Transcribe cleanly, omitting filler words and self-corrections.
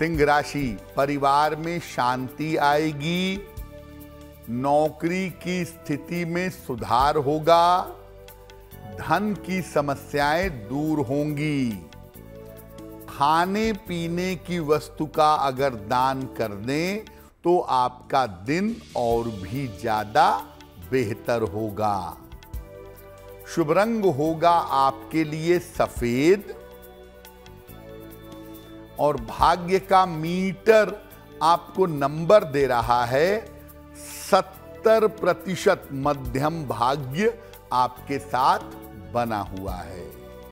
सिंह राशि, परिवार में शांति आएगी, नौकरी की स्थिति में सुधार होगा, धन की समस्याएं दूर होंगी। खाने पीने की वस्तु का अगर दान कर दें तो आपका दिन और भी ज्यादा बेहतर होगा। शुभ रंग होगा आपके लिए सफेद और भाग्य का मीटर आपको नंबर दे रहा है 70%। मध्यम भाग्य आपके साथ बना हुआ है।